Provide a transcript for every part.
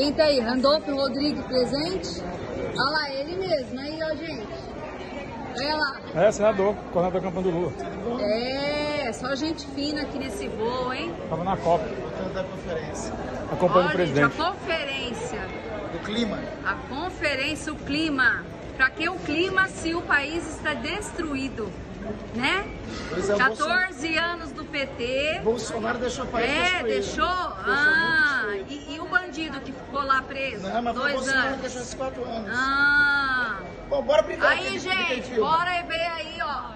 Quem tá aí? Randolfe Rodrigues presente? Olha lá, ele mesmo, aí ó, gente. Olha lá. É, senador, coordenador da campanha do Lula. É, só gente fina aqui nesse voo, hein? Tava na Copa. Da conferência. Acompanhando o presidente. Gente, a conferência. O clima. A conferência, o clima. Pra que o clima se o país está destruído? Né? É, 14 anos do PT. Bolsonaro deixou o país destruído. É, deixou. Ah, e o bandido que ficou lá preso? Não, mas 2 anos. Deixou esses 4 anos. Ah. Bom, bora brigar. Aí, gente, bora ver aí, ó.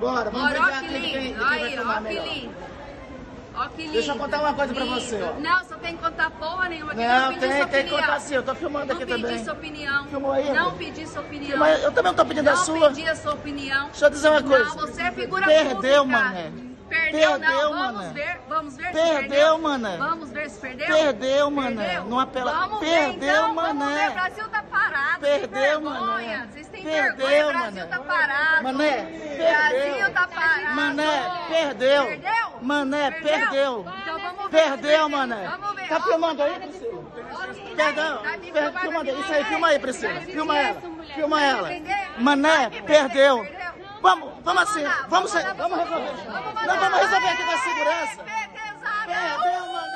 Bora, vamos brigar. Ó que lindo. Aí, ó que lindo. Ó, que lindo. Deixa eu contar uma coisa pra você. Ó. Não, só tem que contar porra nenhuma. Aqui. Não, não tem que contar sim. Eu tô filmando não aqui também. Não pedi sua opinião. Filmou aí? Não pedi sua opinião. Mas eu também não tô pedindo a sua. Não pedi a sua opinião. Deixa eu dizer uma coisa. Não, você é figura pública. Perdeu, mané. Perdeu, não. Vamos ver. Vamos ver se perdeu. Perdeu, mané. Vamos ver se perdeu. Perdeu, mané. Não apela. Vamos ver, então. Vamos ver. O Brasil tá parado. Perdeu, mané. Vocês têm vergonha. O Brasil tá parado. Mané, perdeu. O Brasil tá parado. Mané, perdeu. Perdeu? Mané, perdeu. Então vamos ver. Perdeu, mané. Vamos ver. Tá filmando aí, Priscila? Perdão. Filma isso aí, filma aí, Priscila. Filma ela. Filma ela. Mané, perdeu. Vamos assim. Vamos resolver. Não, vamos resolver aqui da segurança. Perdeu, mané.